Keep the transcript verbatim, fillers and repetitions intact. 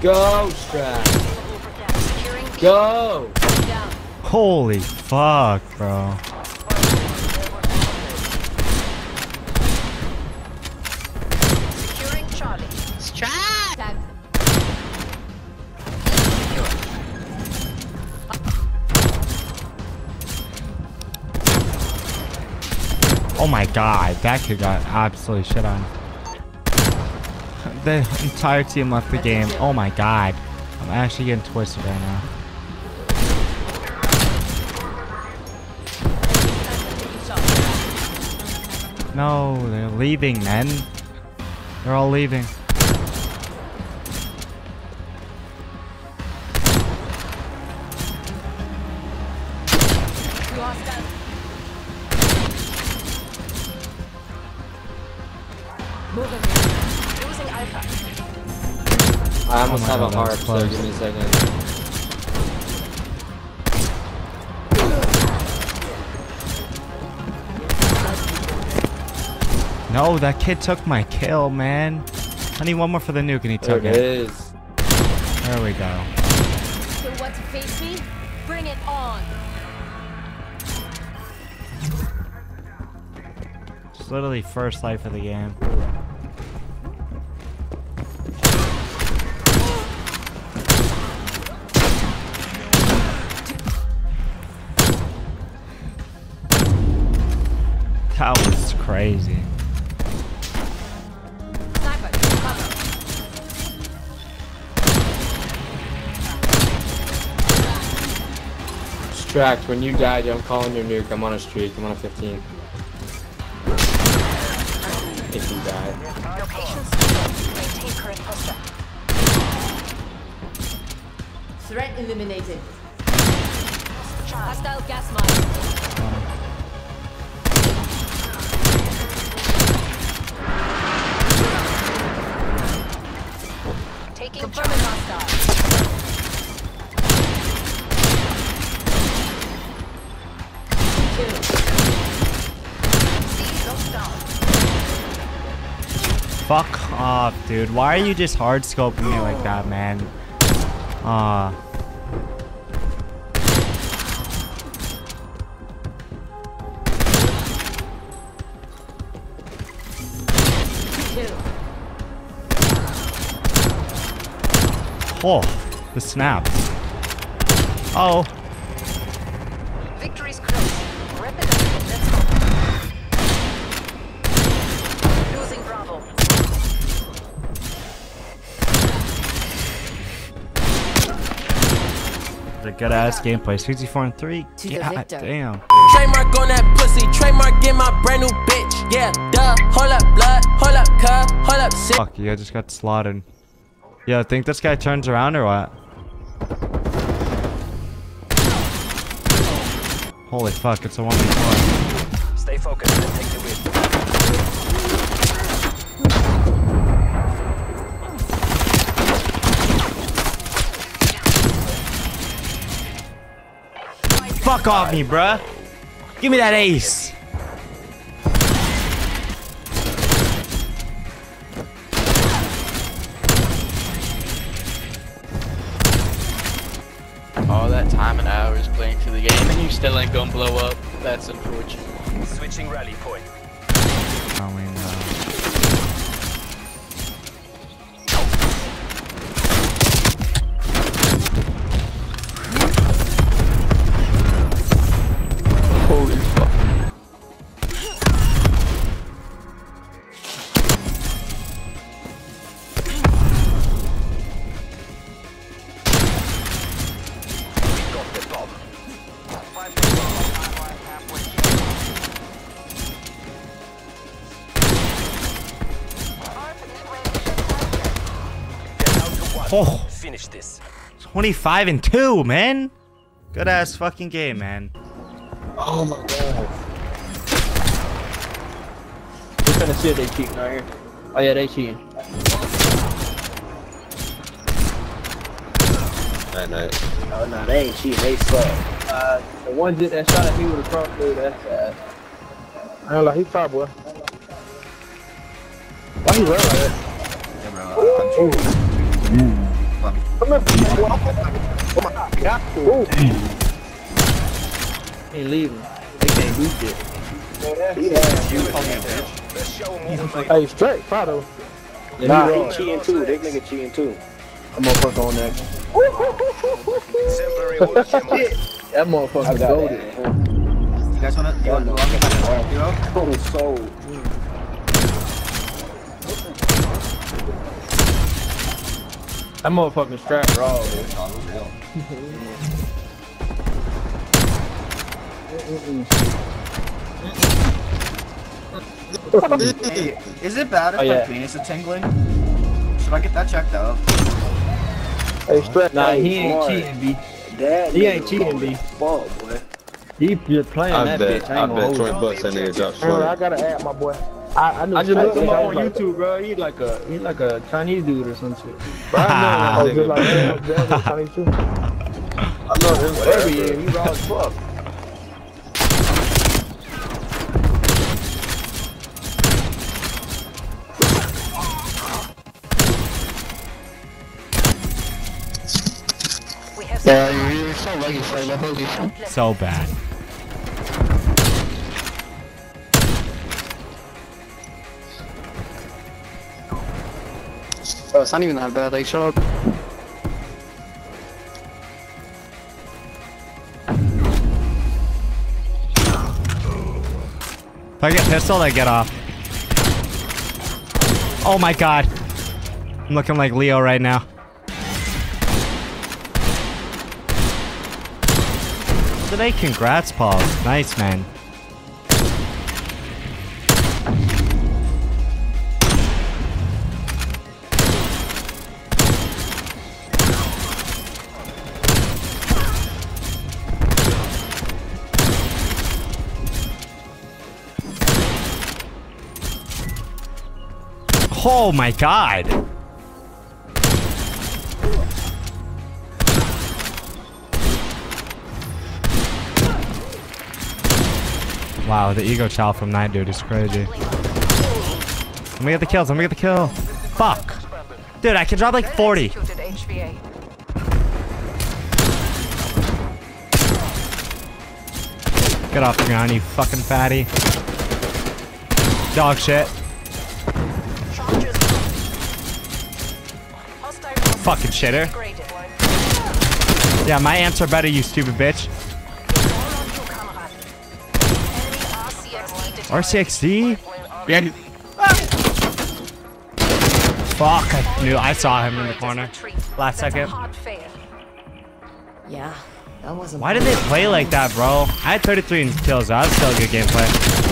Go, Stract. Go. Holy fuck, bro. Securing Charlie. Stract. Oh my god, that kid got absolutely shit on. The entire team left the game. Oh my god. I'm actually getting twisted right now. No, they're leaving, man. They're all leaving. I almost oh have God, a heart, so give me a second. No, that kid took my kill, man. I need one more for the nuke, and he took it. There it is. There we go. So what to face me? Bring it on. It's literally first life of the game. That was crazy. Sniper, Stract, when you died, I'm calling your nuke. I'm on a streak. I'm on a fifteen. If you die. Location secure. Maintain current posture. Threat eliminated. Hostile gas mine. Taking Confirming Fuck off, dude. Why are you just hard scoping me like that, man? Ah. Uh. Oh, the snap. Oh. Victory's close. Rip it up. Let's go. Losing Bravo. The good ass gameplay. sixty-four and three. God damn. Trademark on that pussy. Trademark in my brand new bitch. Yeah, duh. Hold up, blood. Hold up, cub. Hold up, shit. Fuck, yeah, I just got slaughtered. Yeah, I think this guy turns around or what? Holy fuck, it's a one v one. Stay focused and take the win. Fuck off me, bruh. Give me that ace. All that time and hours playing through the game, and you still ain't gonna blow up. That's unfortunate. Switching rally point. Oh, we know. Holy oh, finish this. twenty-five and two, man. Good ass fucking game, man. Oh my god. We're gonna see if they cheating right here. Oh yeah, they cheating. Night night. Oh no, they ain't cheating. They suck. Uh, the one did that shot at me with a crossbow. That's bad. I don't know. He's far, boy. Why he run like that? Ooh. Ooh. Oh my god. Oh. Hey, leave him. They can't do shit. Yeah. Hey, Stract, Prado. Nah, he cheating too. That nigga cheating too. I'm gonna fuck on that. That motherfucker goaded. You guys wanna? You wanna? Oh, sold. That motherfucking Stract raw. Is it bad if oh, my yeah. penis is tingling? Should I get that checked out? Hey, Stract, nah, he ain't cheating, B. Dad, he ain't cheating, B. Ball, boy. He just playing I that bet, bitch. I, I bet twenty bucks that nigga dropped short. I gotta add my boy. I, I, knew I just looked him up on like YouTube, that. Bro. He like a he like a Chinese dude or some shit. Bro, I know him. Like Chinese too. I know him. Every year, he raw as fuck. Yeah, you're so lucky for the holy. So bad. Oh, it's not even that bad, like, shut up. If I get pistol, I get off. Oh my god. I'm looking like Leo right now. Today, congrats, Paul. Nice, man. Oh my god! Wow, the ego child from Night Dude is crazy. Let me get the kills, let me get the kill. Fuck. Dude, I can drop like forty. Get off the ground, you fucking fatty. Dog shit. Fucking shitter. Yeah, my amps are better, you stupid bitch. R C X D? Yeah. Ah. Fuck, I knew I saw him in the corner. Last second. Yeah. Why did they play like that, bro? I had thirty-three kills. That was still a good gameplay.